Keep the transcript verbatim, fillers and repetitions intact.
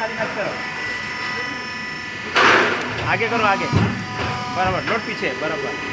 गाड़ी मत करो, आगे करो आगे, बराबर, नोट पीछे, बराबर।